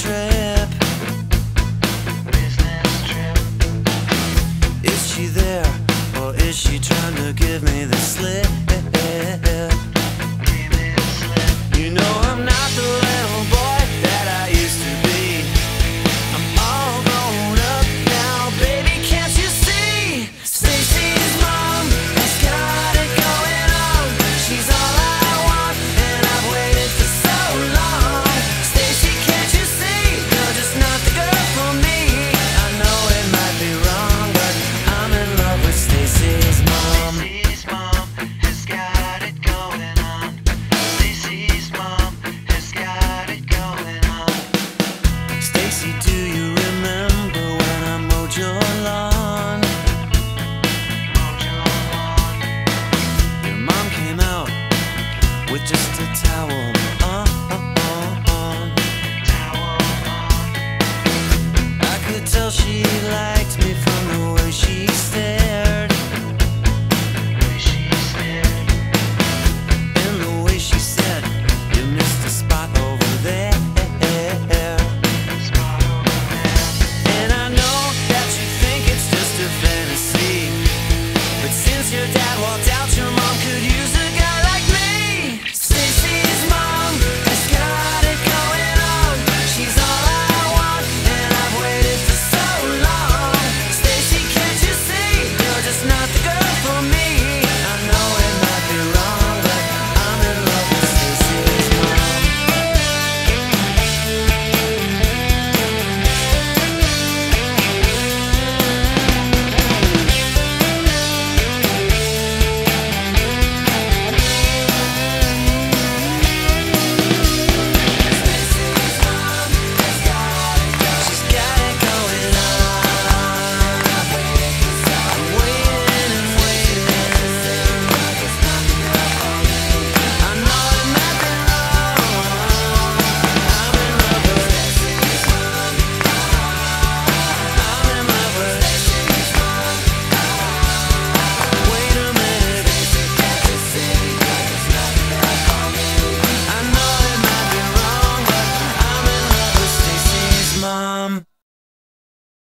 Business trip. Is she there, or is she trying to give me the